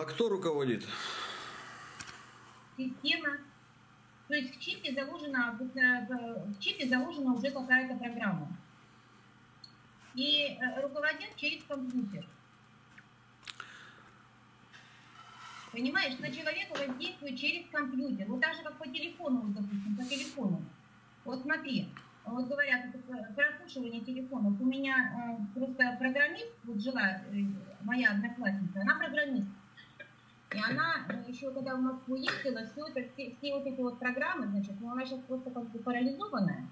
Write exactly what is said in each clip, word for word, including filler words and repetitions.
А кто руководит? Система. То есть в чипе заложена, в чипе заложена уже какая-то программа. И руководят через компьютер. Понимаешь, на человека воздействует через компьютер. Вот даже как по телефону, допустим, по телефону. Вот смотри, вот говорят, прослушивание телефонов. У меня э, просто программист, вот жила э, моя одноклассница, она программист. И она э, еще когда в Москву ездила, все, это, все, все вот эти вот программы, значит, ну, она сейчас просто как бы парализованная.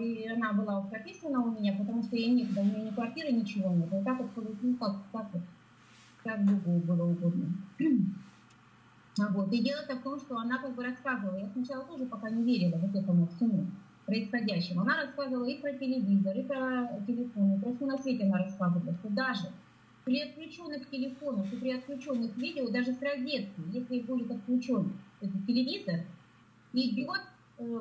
И она была вот прописана у меня, потому что ей некогда, у нее ни квартиры, ничего нет. Вот так вот, ну как, как вот. Как Богу было угодно. Вот. И дело в том, что она как бы рассказывала, я сначала тоже пока не верила вот этому всему происходящему. Она рассказывала и про телевизор, и про телефон, и про все на свете она рассказывала, что даже при отключенных телефонах и при отключенных видео, даже с розетки, если будет отключен этот телевизор, идет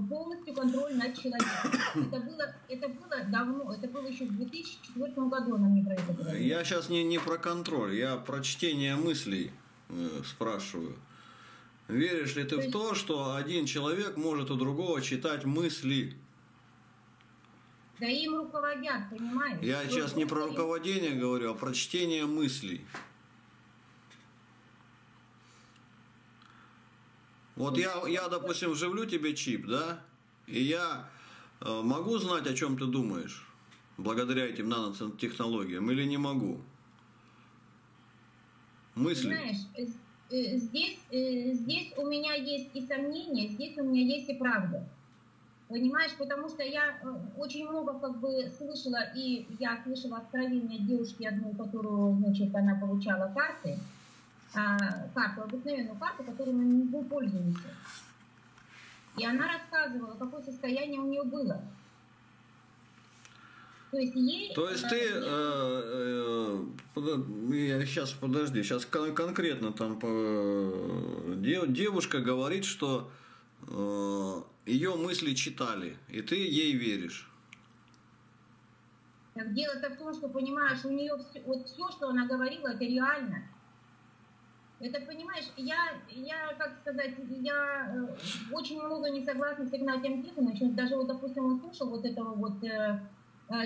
полностью контроль над человеком. Это было, это было давно, это было еще в две тысячи четвёртом году, она мне про это говорила. Я сейчас не, не про контроль, я про чтение мыслей э, спрашиваю. Веришь ли ты то есть... в то, что один человек может у другого читать мысли? Да им руководят, понимаешь? Я что сейчас не про руководение и... говорю, а про чтение мыслей. Вот я, я, допустим, вживлю тебе чип, да, и я э, могу знать, о чем ты думаешь, благодаря этим нанотехнологиям, или не могу? Мысли. Знаешь, здесь, здесь у меня есть и сомнения, здесь у меня есть и правда. Понимаешь, потому что я очень много как бы слышала, и я слышала откровение девушки одной, которую, значит, она получала карты. Карту, обыкновенную карту, которую мы не пользуемся. И она рассказывала, какое состояние у нее было. То есть ей... То есть ты... Э, э, я сейчас, подожди, сейчас кон конкретно там... Э, девушка говорит, что э, ее мысли читали, и ты ей веришь. Так дело-то в том, что, понимаешь, у нее все, вот все, что она говорила, это реально. Это, понимаешь, я, я, как сказать, я очень много не согласна с Игнатием Тихоновичем. Даже, вот, допустим, он слушал вот этого вот э,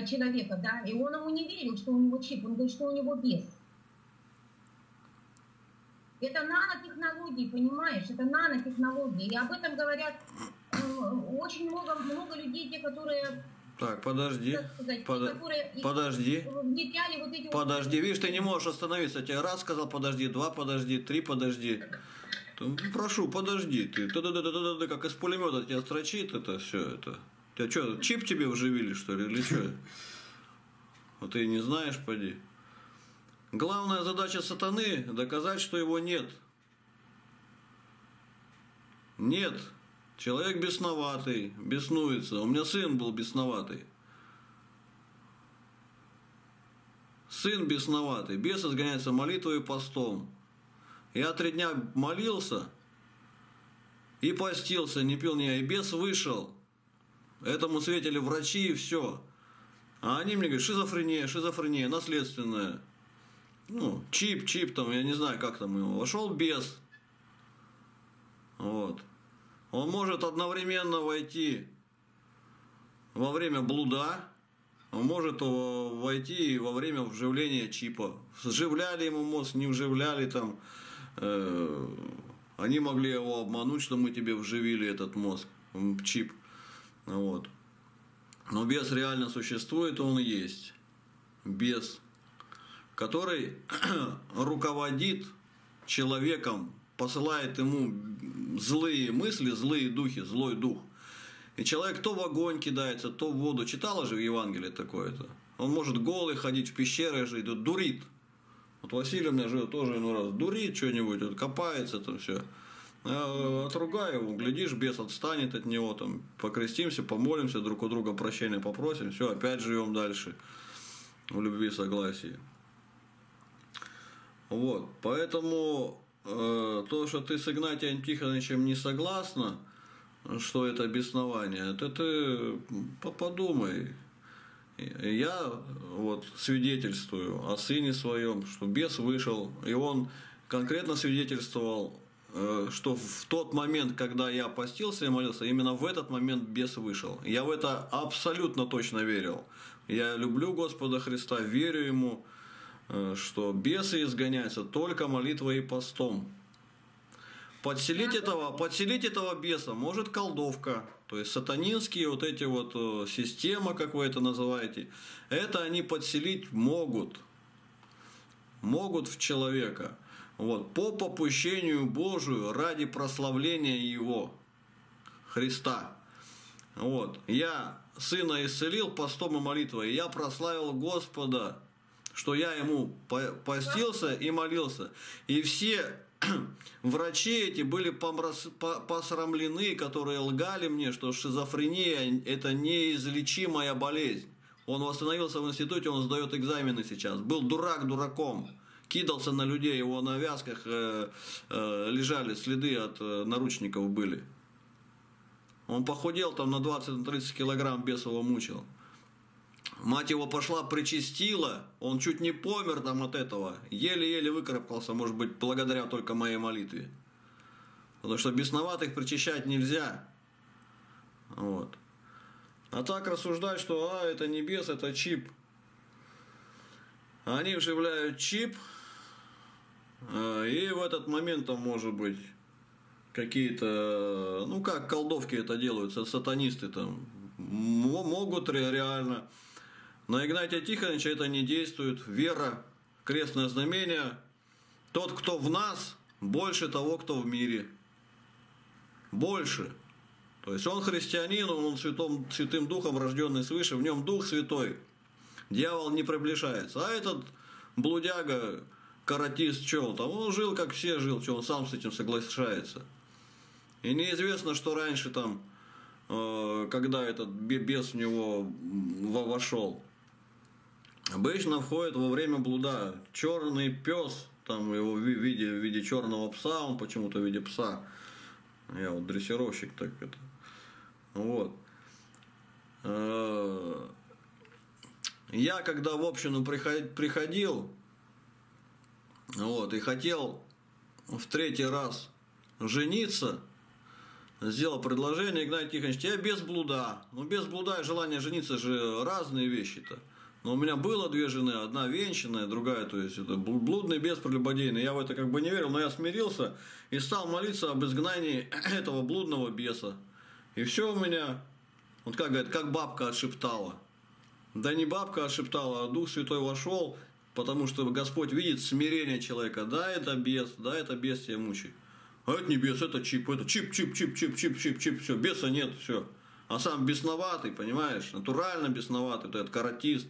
человека, да, и он ему не верил, что у него чип, он говорит, что у него бес. Это нанотехнологии, понимаешь, это нанотехнологии. И об этом говорят э, очень много, много людей, те, которые... Так, подожди, сказать, под... которые... подожди, вот эти подожди, вот... видишь, ты не можешь остановиться, я тебе раз сказал подожди, два подожди, три подожди, прошу, подожди, ты, да-да-да-да-да, как из пулемета тебя строчит это все это, тебя что, чип тебе вживили что ли, или что, вот ты не знаешь, поди, главная задача сатаны доказать, что его нет, нет. Человек бесноватый, беснуется. У меня сын был бесноватый. Сын бесноватый. Бес изгоняется молитвой и постом. Я три дня молился и постился, не пил ни я. И бес вышел. Этому светили врачи и все. А они мне говорят, шизофрения, шизофрения, наследственная. Ну, чип, чип там, я не знаю, как там его. Вошел бес. Вот. Он может одновременно войти во время блуда, он может войти и во время вживления чипа. Вживляли ему мозг, не вживляли там. Э, они могли его обмануть, что мы тебе вживили этот мозг, чип. Вот. Но бес реально существует, он есть. Бес, который руководит человеком, посылает ему злые мысли, злые духи, злой дух. И человек то в огонь кидается, то в воду. Читала же в Евангелии такое-то. Он может голый ходить, в пещеры жить, да дурит. Вот Василий у меня живет тоже, ну раз дурит что-нибудь, вот, копается там все. Отругай его, глядишь, бес отстанет от него, там, покрестимся, помолимся, друг у друга прощения попросим, все, опять живем дальше в любви и согласии. Вот, поэтому... То, что ты с Игнатием Тихоновичем не согласна, что это беснование, это ты подумай. я вот свидетельствую о сыне своем, что бес вышел, и он конкретно свидетельствовал, что в тот момент, когда я постился и молился, именно в этот момент бес вышел. Я в это абсолютно точно верил. Я люблю Господа Христа, верю Ему, что бесы изгоняются только молитвой и постом. Подселить этого, подселить этого беса может колдовка, то есть сатанинские вот эти вот системы, как вы это называете, это они подселить могут, могут в человека, вот, по попущению Божию ради прославления Его, Христа. Вот, я сына исцелил постом и молитвой, и я прославил Господа, что я Ему постился и молился, и все... Врачи эти были посрамлены, которые лгали мне, что шизофрения – это неизлечимая болезнь. Он восстановился в институте, он сдает экзамены сейчас. Был дурак дураком, кидался на людей, его на вязках лежали, следы от наручников были. Он похудел там на двадцать-тридцать килограмм, бес его мучил. Мать его пошла, причастила, он чуть не помер там от этого, еле-еле выкарабкался, может быть, благодаря только моей молитве. Потому что бесноватых причащать нельзя. Вот. А так рассуждать, что а, это не бес, это чип. Они вживляют чип, и в этот момент там, может быть, какие-то, ну как колдовки это делают, сатанисты там, могут реально... На Игнатия Тихоновича это не действует. Вера, крестное знамение. Тот, кто в нас, больше того, кто в мире. Больше. То есть он христианин, он святым, святым духом, рожденный свыше, в нем дух святой. Дьявол не приближается. А этот блудяга, каратист, что он там? Он жил, как все жил, что он сам с этим соглашается. И неизвестно, что раньше там, когда этот бес в него вошел. Обычно входит во время блуда. Черный пес, там его в виде, в виде черного пса, он почему-то в виде пса. Я вот дрессировщик, так это. Вот. Я когда в общину приходил, вот, и хотел в третий раз жениться, сделал предложение, Игнатий Тихонович, я без блуда. Ну, без блуда и желание жениться же разные вещи-то. Но у меня было две жены, одна венчанная, другая, то есть это блудный бес прелюбодейный. Я в это как бы не верил, но я смирился и стал молиться об изгнании этого блудного беса. И все у меня, вот как говорит, как бабка отшептала. Да не бабка отшептала, а Дух Святой вошел, потому что Господь видит смирение человека. Да, это бес, да, это бес тебя мучает. А это не бес, это чип, это чип, чип, чип, чип, чип, чип, чип, все, беса нет, все. А сам бесноватый, понимаешь, натурально бесноватый, этот каратист.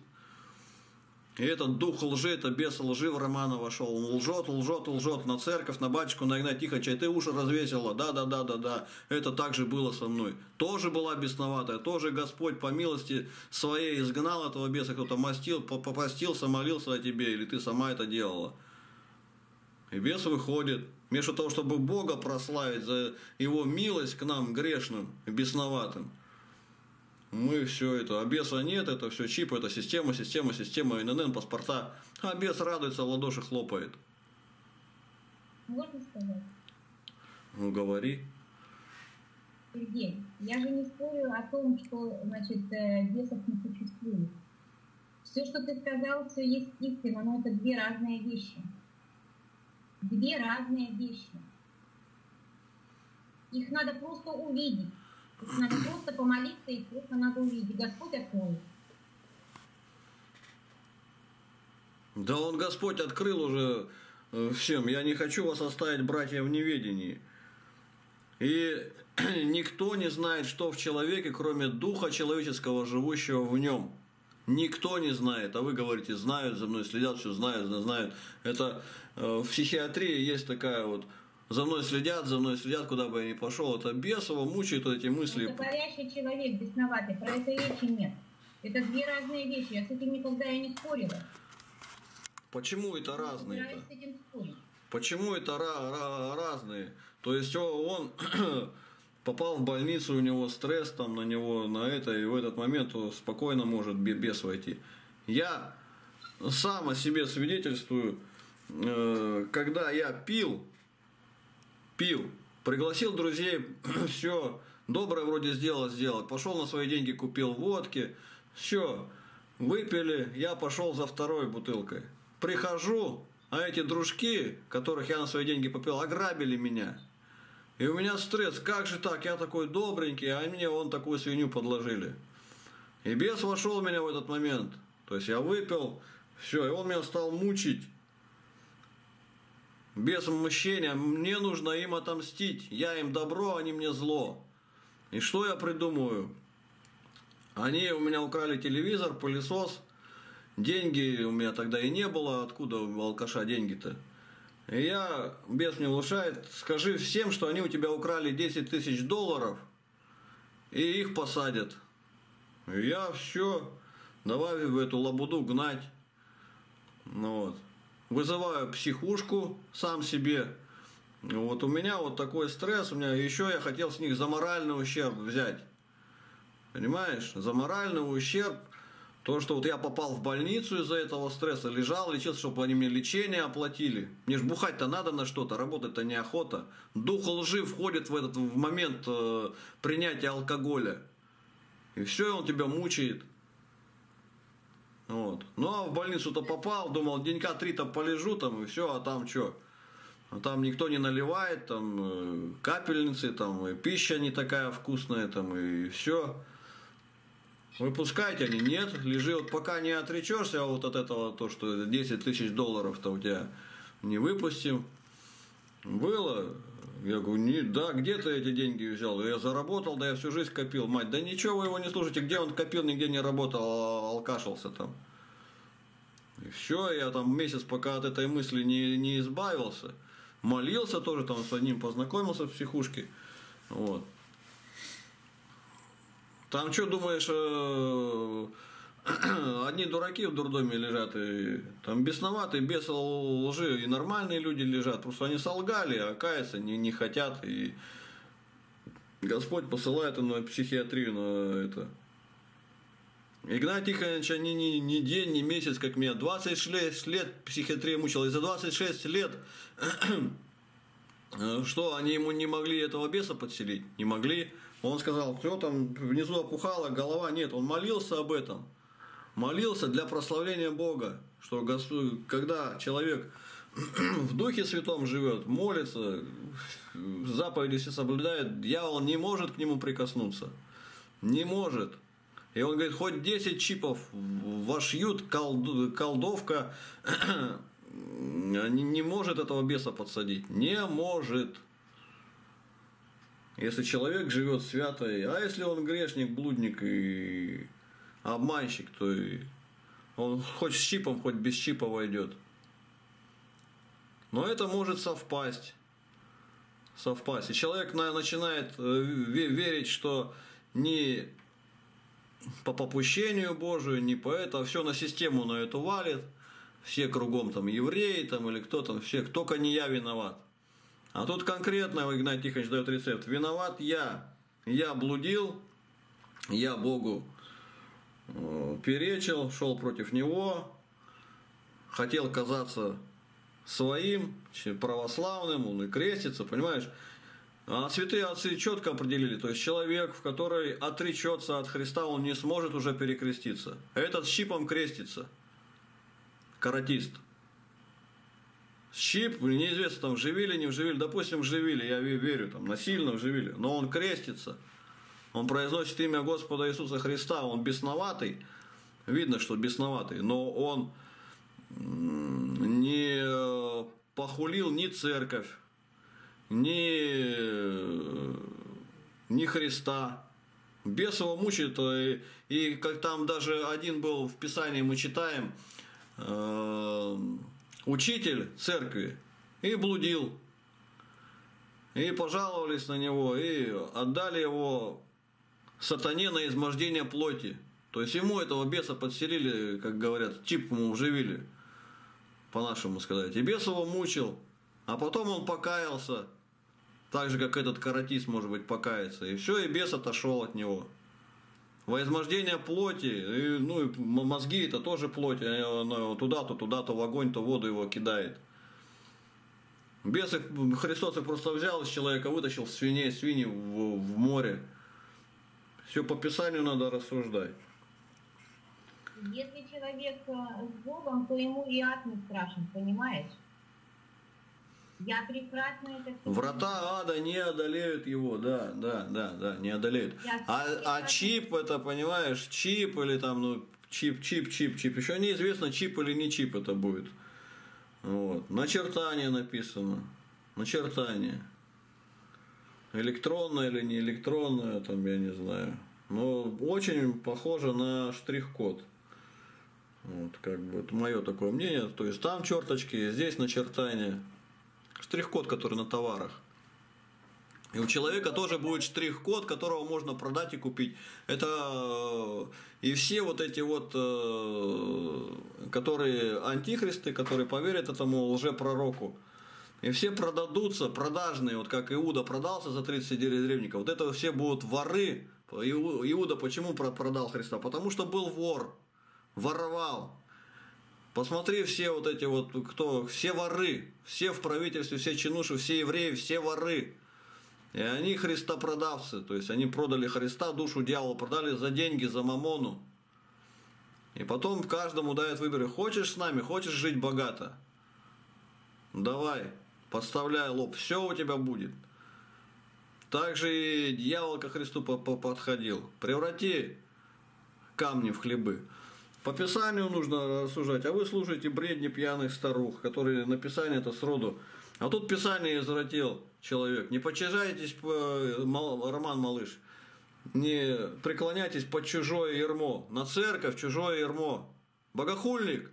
И этот дух лжи, это бес лжи в Романа вошел. Он лжет, лжет, лжет на церковь, на батюшку, на Игнатия Тихоновича, и ты уши развесила, да, да, да, да, да, это так же было со мной. Тоже была бесноватая, тоже Господь по милости своей изгнал этого беса, кто-то мастил, попастился, молился о тебе, или ты сама это делала. И бес выходит. Вместо того, чтобы Бога прославить за Его милость к нам, грешным и бесноватым, мы все это, а беса нет, это все чип, это система, система, система, эн эн эн, паспорта. А бес радуется, в ладоши хлопает. Можно сказать? Ну, говори. Сергей, я же не спорю о том, что, значит, бесов не существует. Все, что ты сказал, все есть истина, но это две разные вещи. Две разные вещи. Их надо просто увидеть. Их надо просто помолиться, и просто надо увидеть. Господь открыл. Да Он, Господь, открыл уже всем. Я не хочу вас оставить, братья, в неведении. И никто не знает, что в человеке, кроме духа человеческого, живущего в нем. Никто не знает, а вы говорите, знают, за мной следят, все знают, знают. Это э, в психиатрии есть такая вот, за мной следят, за мной следят, куда бы я ни пошел. Это бесово мучает эти мысли. Это горящий человек, бесноватый, про это речи нет. Это две разные вещи, я с этим никогда и не спорила. Почему это разные-то? Почему это ra- ra- разные? То есть он... попал в больницу, у него стресс там на него, на это, и в этот момент спокойно может бес войти. Я сам о себе свидетельствую, когда я пил, пил, пригласил друзей, все, доброе вроде сделал, сделал, пошел на свои деньги, купил водки, все, выпили, я пошел за второй бутылкой. Прихожу, а эти дружки, которых я на свои деньги попил, ограбили меня. И у меня стресс, как же так, я такой добренький, а мне вон такую свинью подложили. И бес вошел в меня в этот момент, то есть я выпил, все, и он меня стал мучить. Без мщения, мне нужно им отомстить, я им добро, они мне зло. И что я придумываю? Они у меня украли телевизор, пылесос, деньги у меня тогда и не было, откуда у алкаша деньги-то? И я, бес мне внушает, скажи всем, что они у тебя украли десять тысяч долларов и их посадят. И я все, давай в эту лабуду гнать. Ну вот. Вызываю психушку сам себе. Вот у меня вот такой стресс, у меня еще я хотел с них за моральный ущерб взять. Понимаешь? За моральный ущерб. То, что вот я попал в больницу из-за этого стресса, лежал, лечился, чтобы они мне лечение оплатили. Мне же бухать-то надо на что-то, работать-то неохота. Дух лжи входит в этот в момент э, принятия алкоголя. И все, он тебя мучает. Вот. Ну а в больницу-то попал, думал, денька три-то полежу там и все, а там что? А там никто не наливает, там капельницы, там и пища не такая вкусная, там и все. Выпускать они? Нет. Лежи, вот пока не отречешься вот от этого, то, что десять тысяч долларов-то у тебя не выпустим. Было. Я говорю, не, да, где ты эти деньги взял? Я заработал, да я всю жизнь копил. Мать, да ничего вы его не слушайте, где он копил, нигде не работал, а алкашился там. И все, я там месяц пока от этой мысли не, не избавился. Молился тоже, там с одним познакомился в психушке. Вот. Там что, думаешь, одни дураки в дурдоме лежат, и там бесноватые, без лжи, и нормальные люди лежат, просто они солгали, а каяться не, не хотят, и Господь посылает им на психиатрию на это. Игнатий Тихонович, они ни, ни день, ни месяц, как меня, двадцать шесть лет психиатрия мучила, и за двадцать шесть лет, что, они ему не могли этого беса подселить, не могли. Он сказал, все там внизу опухала, голова, нет, он молился об этом. Молился для прославления Бога, что когда человек в Духе Святом живет, молится, заповеди все соблюдает, дьявол не может к нему прикоснуться. Не может. И он говорит, хоть десять чипов вошьют, колд... колдовка не может этого беса подсадить. Не может. Если человек живет свято, а если он грешник, блудник и обманщик, то и он хоть с чипом, хоть без чипа войдет. Но это может совпасть. Совпасть. И человек начинает верить, что не по попущению Божию, не по это, а все на систему на эту валит. Все кругом там евреи там, или кто там, все, только не я виноват. А тут конкретно Игнатий Тихонович дает рецепт. Виноват я. Я блудил, я Богу перечил, шел против Него, хотел казаться своим, православным, он и крестится, понимаешь? А святые отцы четко определили, то есть человек, в который отречется от Христа, он не сможет уже перекреститься. Этот с чипом крестится, каратист. Щип, неизвестно, там вживили, не вживили, допустим, вживили, я верю, там насильно вживили, но он крестится, он произносит имя Господа Иисуса Христа, он бесноватый, видно, что бесноватый, но он не похулил ни церковь, ни, ни Христа. Бес его мучает, и, и как там даже один был в Писании, мы читаем, э учитель церкви, и блудил, и пожаловались на него, и отдали его сатане на измождение плоти. То есть ему этого беса подселили, как говорят, чип ему вживили, по-нашему сказать. И бес его мучил, а потом он покаялся, Так же, как этот каратист, может быть, покаяться. И все, и бес отошел от него. Во измождение плоти, и, ну и мозги это тоже плоть, туда-то, туда-то, в огонь, то в воду его кидает. Бес их, Христос их просто взял из человека, вытащил в свиней, свиньи в, в море. Все по Писанию надо рассуждать. Если человек с Богом, то ему и ад не страшен, понимаешь? Я прекрасно это... Врата ада не одолеют его, да, да, да, да, не одолеют. А, а чип это, понимаешь, чип или там, ну, чип, чип, чип, чип. Еще неизвестно, чип или не чип это будет. Вот. Начертание написано. Начертание. Электронное или не электронное, там, я не знаю. Но очень похоже на штрих-код. Вот, как бы, это мое такое мнение. То есть там черточки, здесь начертание. Штрих-код, который на товарах. И у человека тоже будет штрих-код, которого можно продать и купить. Это и все вот эти вот, которые антихристы, которые поверят этому лжепророку. И все продадутся, продажные, вот как Иуда продался за тридцать серебряников. Вот это все будут воры. Иуда почему продал Христа? Потому что был вор, воровал. Посмотри, все вот эти вот, кто, все воры, все в правительстве, все чинуши, все евреи, все воры. И они христопродавцы, то есть они продали Христа, душу дьяволу продали за деньги, за мамону. И потом каждому дают выборы, хочешь с нами, хочешь жить богато? Давай, подставляй лоб, все у тебя будет. Также и дьявол ко Христу подходил, преврати камни в хлебы. По Писанию нужно рассуждать, а вы слушаете бредни пьяных старух, которые на Писание-то сроду. А тут Писание извратил человек. Не подчижайтесь, Роман Малыш, не преклоняйтесь под чужое ярмо, на церковь чужое ярмо. Богохульник.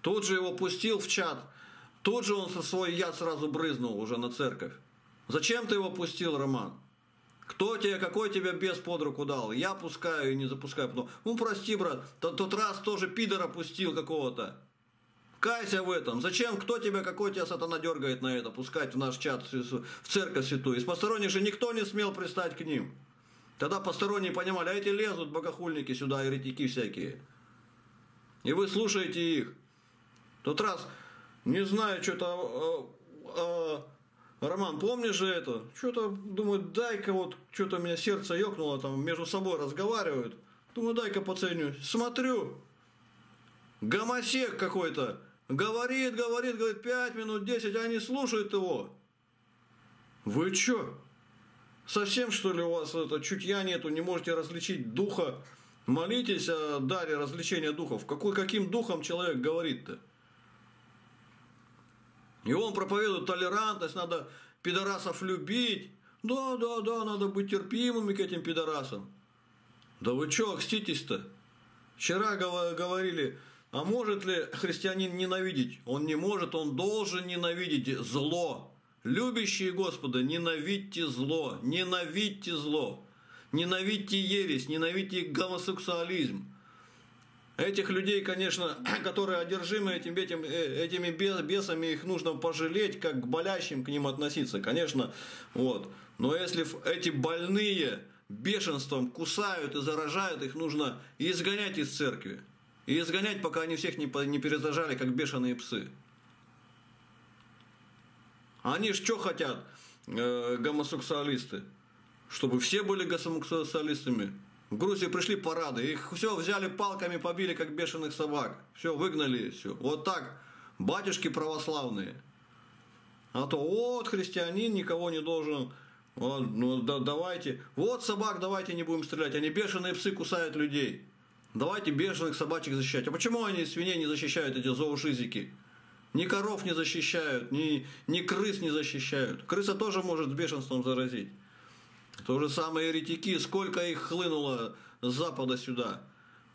Тут же его пустил в чат, тут же он со свой яд сразу брызнул уже на церковь. Зачем ты его пустил, Роман? Кто тебе, какой тебе бес под руку дал? Я пускаю и не запускаю. Потом, ну, прости, брат, тот, тот раз тоже пидора пустил какого-то. Кайся в этом. Зачем? Кто тебя, какой тебя сатана дергает на это? Пускать в наш чат, в церковь святую. Из посторонних же никто не смел пристать к ним. Тогда посторонние понимали, а эти лезут, богохульники сюда, еретики всякие. И вы слушаете их. Тот раз, не знаю, что-то... А, а, Роман, помнишь же это? Что-то, думаю, дай-ка вот, что-то меня сердце ёкнуло, там между собой разговаривают. Думаю, дай-ка поценю. Смотрю, гомосек какой-то. Говорит, говорит, говорит, пять минут, десять, а они слушают его. Вы чё? Совсем, что ли, у вас это чутья нету, не можете различить духа? Молитесь о даре различения духов. Какой, каким духом человек говорит-то? И он проповедует толерантность, надо пидорасов любить. Да, да, да, надо быть терпимыми к этим пидорасам. Да вы чё, окститесь-то? Вчера говорили, а может ли христианин ненавидеть? Он не может, он должен ненавидеть зло. Любящие Господа, ненавидьте зло, ненавидьте зло. Ненавидьте ересь, ненавидьте гомосексуализм. Этих людей, конечно, которые одержимы этим, этим, этими бесами, их нужно пожалеть, как к болящим к ним относиться, конечно, вот. Но если эти больные бешенством кусают и заражают, их нужно изгонять из церкви. И изгонять, пока они всех не, не перезажали, как бешеные псы. Они ж что хотят, э, гомосексуалисты? Чтобы все были гомосексуалистами. В Грузию пришли парады, их все взяли палками, побили, как бешеных собак. Все, выгнали, все. Вот так, батюшки православные. А то, вот, христианин никого не должен, вот, ну, да, давайте, вот собак давайте не будем стрелять, они бешеные псы кусают людей. Давайте бешеных собачек защищать. А почему они свиней не защищают, эти зоошизики? Ни коров не защищают, ни, ни крыс не защищают. Крыса тоже может с бешенством заразить. То же самое еретики, сколько их хлынуло с запада сюда.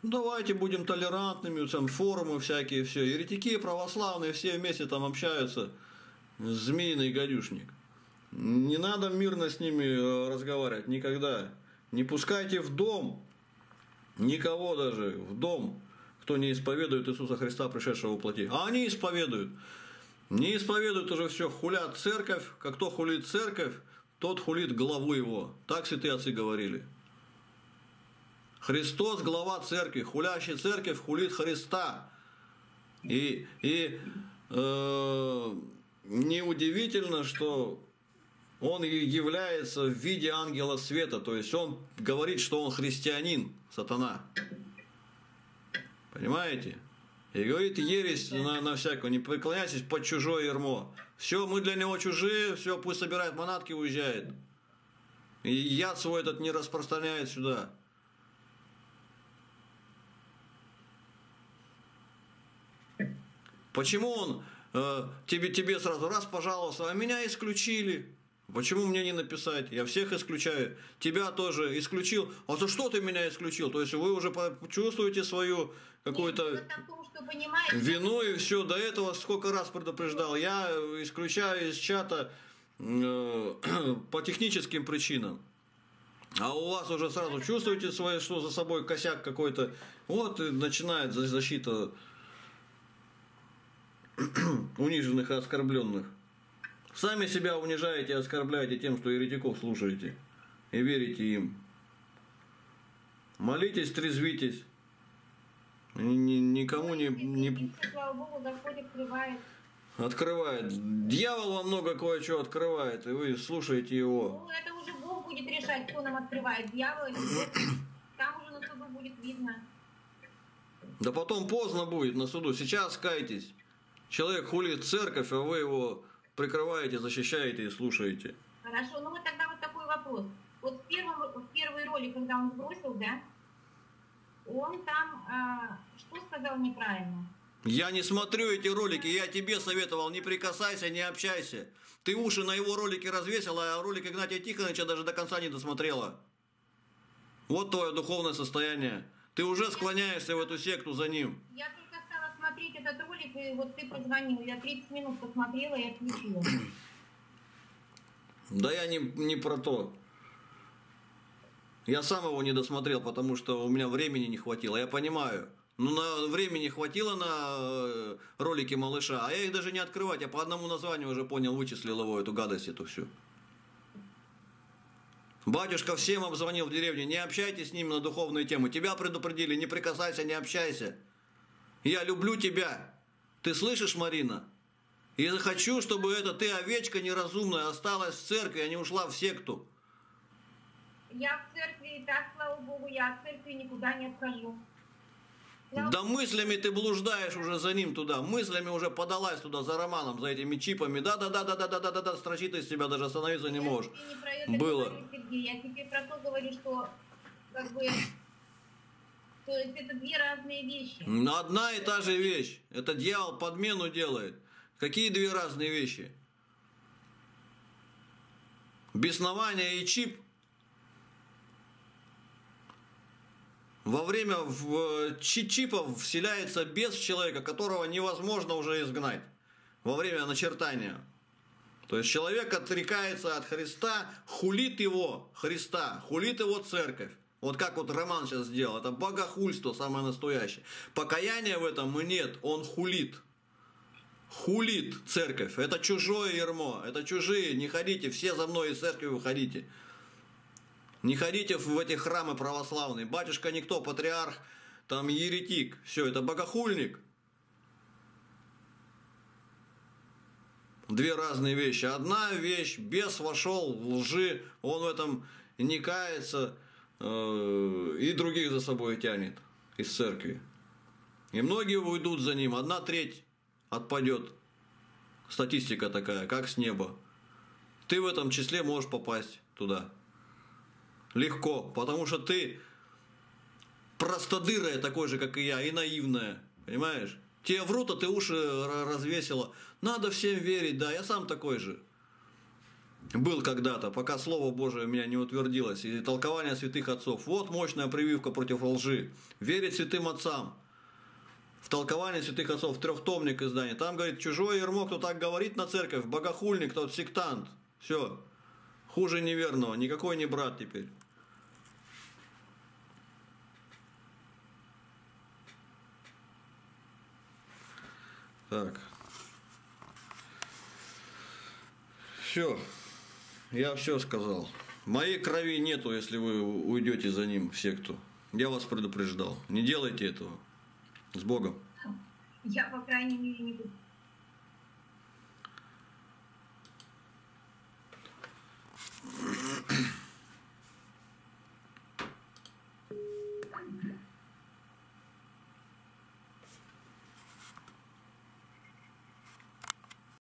Давайте будем толерантными, там форумы всякие, все. Еретики, православные, все вместе там общаются. Змеиный гадюшник. Не надо мирно с ними разговаривать, никогда. Не пускайте в дом, никого даже, в дом, кто не исповедует Иисуса Христа, пришедшего во плоти. А они исповедуют. Не исповедует уже все, хулят церковь, как кто хулит церковь, тот хулит главу его. Так святые отцы говорили. Христос – глава церкви, хулящий церковь хулит Христа. И, и э, неудивительно, что он является в виде ангела света, то есть он говорит, что он христианин, сатана. Понимаете? И говорит ересь на, на всякую, не преклоняйтесь под чужое ярмо. Все, мы для него чужие, все, пусть собирает манатки и уезжает. И яд свой этот не распространяет сюда. Почему он э, тебе, тебе сразу раз пожаловался, а меня исключили? Почему мне не написать? Я всех исключаю. Тебя тоже исключил. А за что ты меня исключил? То есть вы уже чувствуете свою какую-то вину и все. До этого сколько раз предупреждал. Я исключаю из чата э, по техническим причинам. А у вас уже сразу чувствуете свое, что за собой косяк какой-то. Вот и начинает защита униженных и оскорбленных. Сами себя унижаете и оскорбляете тем, что еретиков слушаете и верите им. Молитесь, трезвитесь. Никому не... не... Открывает. Дьявол вам много кое-чего открывает, и вы слушаете его. Ну, это уже Бог будет решать, кто нам открывает, дьявол или Бог. Там уже на суду будет видно. Да потом поздно будет на суду. Сейчас кайтесь. Человек хулит церковь, а вы его прикрываете, защищаете и слушаете. Хорошо, ну вот тогда вот такой вопрос. Вот в, первом, в первой роли, когда он сбросил, да, он там а, что сказал неправильно? Я не смотрю эти ролики, я тебе советовал, не прикасайся, не общайся. Ты уши на его ролики развесила, а ролик Игнатия Тихоновича даже до конца не досмотрела. Вот твое духовное состояние. Ты уже склоняешься в эту секту за ним. Смотреть этот ролик, и вот ты позвонил, я тридцать минут посмотрела и отключила. Да я не, не про то. Я сам его не досмотрел, потому что у меня времени не хватило, я понимаю. Ну, на времени хватило на ролики малыша, а я их даже не открывать, я по одному названию уже понял, вычислил его, эту гадость, эту всю. Батюшка всем обзвонил в деревне, не общайтесь с ним на духовные темы, тебя предупредили, не прикасайся, не общайся. Я люблю тебя. Ты слышишь, Марина? Я хочу, чтобы эта ты, овечка неразумная, осталась в церкви, а не ушла в секту. Я в церкви, и так, слава Богу, я от церкви никуда не отхожу. Слава да Богу. Мыслями ты блуждаешь уже за ним туда, мыслями уже подалась туда за Романом, за этими чипами. Да-да-да-да-да-да-да-да, строчит из себя, даже остановиться не можешь. Я не про это говорю, Сергей. Я тебе про то говорю, что как бы... То есть это две разные вещи. Одна и та же вещь. Это дьявол подмену делает. Какие две разные вещи? Беснование и чип. Во время чипов вселяется бес в человека, которого невозможно уже изгнать. Во время начертания. То есть человек отрекается от Христа, хулит его Христа, хулит его церковь. Вот как вот Роман сейчас сделал, это богохульство самое настоящее. Покаяния в этом нет, он хулит. Хулит церковь, это чужое ярмо, это чужие, не ходите, все за мной из церкви выходите. Не ходите в эти храмы православные, батюшка никто, патриарх, там еретик, все, это богохульник. Две разные вещи, одна вещь, бес вошел в лжи, он в этом не кается, и других за собой тянет из церкви. И многие уйдут за ним, одна треть отпадет. Статистика такая, как с неба. Ты в этом числе можешь попасть туда. Легко, потому что ты простодырая, такой же, как и я, и наивная, понимаешь? Тебе врут, а ты уши развесила. Надо всем верить, да, я сам такой же. Был когда-то, пока Слово Божие у меня не утвердилось, и толкование святых отцов. Вот мощная прививка против лжи. Верить святым отцам. В толковании святых отцов, трехтомник издания. Там говорит, чужое ярмо, кто так говорит на церковь, богохульник, тот сектант. Все. Хуже неверного. Никакой не брат теперь. Так. Все, я все сказал. Моей крови нету, если вы уйдете за ним в секту. Я вас предупреждал. Не делайте этого. С Богом. Я, по крайней мере, не буду.